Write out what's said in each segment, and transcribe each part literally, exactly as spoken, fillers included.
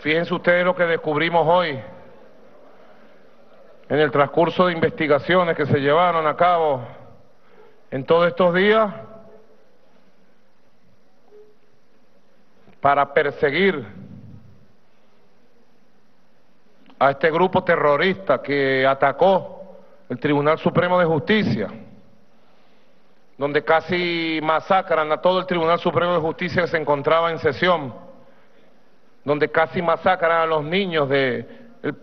Fíjense ustedes lo que descubrimos hoy en el transcurso de investigaciones que se llevaron a cabo en todos estos días para perseguir a este grupo terrorista que atacó el Tribunal Supremo de Justicia, donde casi masacran a todo el Tribunal Supremo de Justicia que se encontraba en sesión, donde casi masacran a los niños del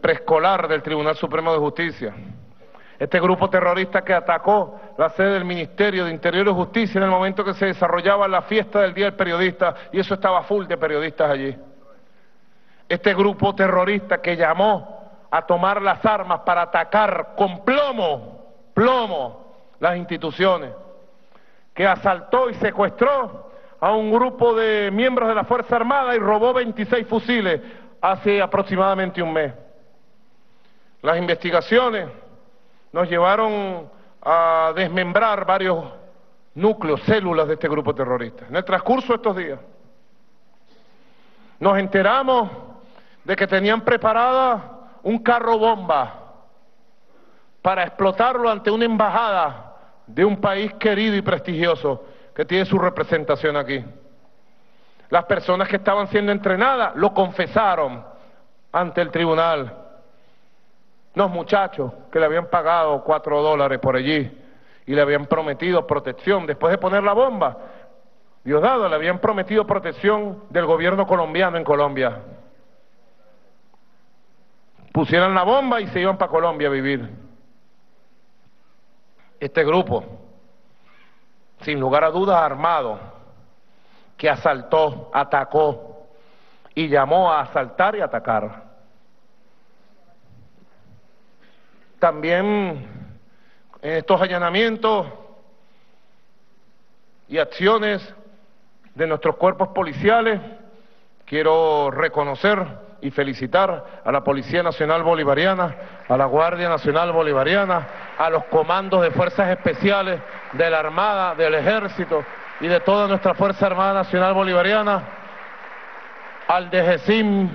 preescolar del Tribunal Supremo de Justicia. Este grupo terrorista que atacó la sede del Ministerio de Interior y Justicia en el momento que se desarrollaba la fiesta del Día del Periodista, y eso estaba full de periodistas allí. Este grupo terrorista que llamó a tomar las armas para atacar con plomo, plomo, las instituciones, que asaltó y secuestró a un grupo de miembros de la Fuerza Armada y robó veintiséis fusiles hace aproximadamente un mes. Las investigaciones nos llevaron a desmembrar varios núcleos, células de este grupo terrorista. En el transcurso de estos días nos enteramos de que tenían preparada un carro bomba para explotarlo ante una embajada de un país querido y prestigioso que tiene su representación aquí. Las personas que estaban siendo entrenadas lo confesaron ante el tribunal. Los muchachos que le habían pagado cuatro dólares por allí y le habían prometido protección después de poner la bomba. Diosdado le habían prometido protección del gobierno colombiano en Colombia. Pusieran la bomba y se iban para Colombia a vivir. Este grupo, sin lugar a dudas armado, que asaltó, atacó y llamó a asaltar y atacar. También en estos allanamientos y acciones de nuestros cuerpos policiales, quiero reconocer y felicitar a la Policía Nacional Bolivariana, a la Guardia Nacional Bolivariana, a los comandos de fuerzas especiales de la Armada, del Ejército y de toda nuestra Fuerza Armada Nacional Bolivariana, al D G C I M,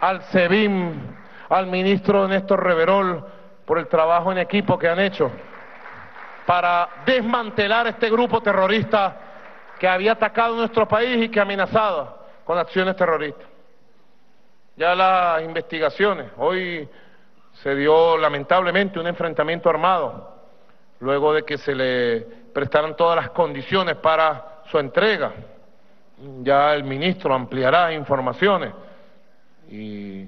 al SEBIN, al ministro Néstor Reverol, por el trabajo en equipo que han hecho para desmantelar este grupo terrorista que había atacado nuestro país y que amenazaba con acciones terroristas. Ya las investigaciones, hoy se dio lamentablemente un enfrentamiento armado, luego de que se le prestaran todas las condiciones para su entrega. Ya el ministro ampliará informaciones y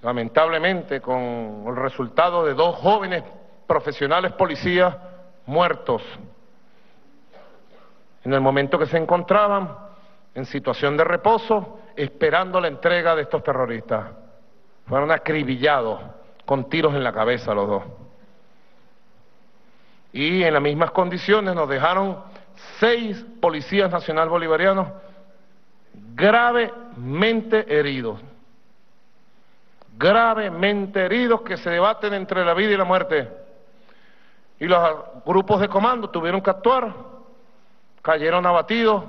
lamentablemente con el resultado de dos jóvenes profesionales policías muertos en el momento que se encontraban en situación de reposo esperando la entrega de estos terroristas. Fueron acribillados con tiros en la cabeza los dos, y en las mismas condiciones nos dejaron seis policías nacional bolivarianos gravemente heridos gravemente heridos que se debaten entre la vida y la muerte. Y los grupos de comando tuvieron que actuar, cayeron abatidos,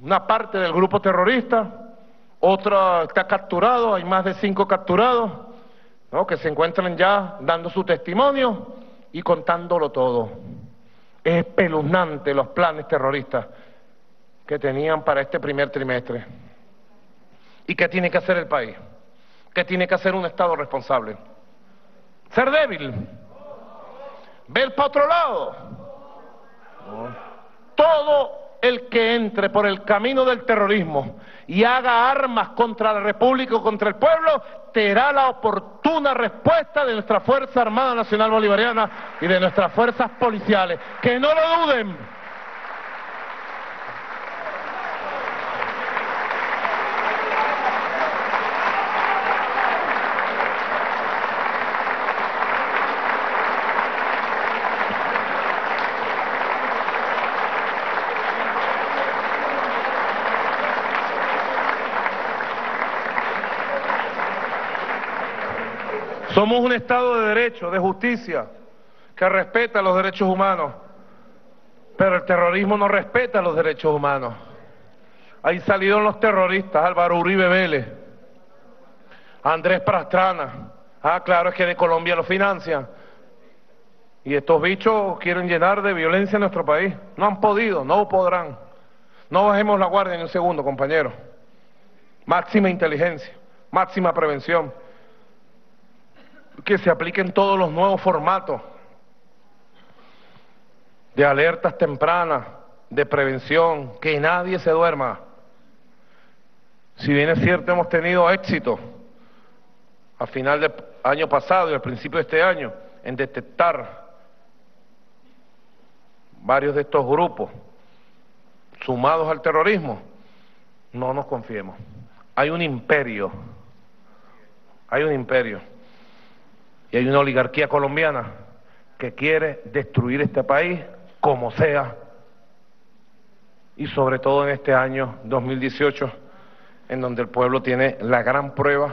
una parte del grupo terrorista, otra está capturado, hay más de cinco capturados, ¿no?, que se encuentran ya dando su testimonio y contándolo todo. Es espeluznante los planes terroristas que tenían para este primer trimestre. ¿Y qué tiene que hacer el país? ¿Qué tiene que hacer un Estado responsable? ¿Ser débil? ¿Ver para otro lado? No. Todo el que entre por el camino del terrorismo y haga armas contra la República o contra el pueblo, tendrá la oportuna respuesta de nuestra Fuerza Armada Nacional Bolivariana y de nuestras fuerzas policiales. ¡Que no lo duden! Somos un Estado de derecho, de justicia, que respeta los derechos humanos, pero el terrorismo no respeta los derechos humanos. Ahí salieron los terroristas, Álvaro Uribe Vélez, Andrés Pastrana. Ah, claro, es que de Colombia lo financia. Y estos bichos quieren llenar de violencia nuestro país. No han podido, no podrán. No bajemos la guardia en un segundo, compañeros. Máxima inteligencia, máxima prevención. Que se apliquen todos los nuevos formatos de alertas tempranas, de prevención, que nadie se duerma. Si bien es cierto, hemos tenido éxito a final del año pasado y al principio de este año en detectar varios de estos grupos sumados al terrorismo, no nos confiemos. Hay un imperio, hay un imperio y hay una oligarquía colombiana que quiere destruir este país como sea, y sobre todo en este año dos mil dieciocho, en donde el pueblo tiene la gran prueba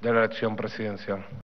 de la elección presidencial.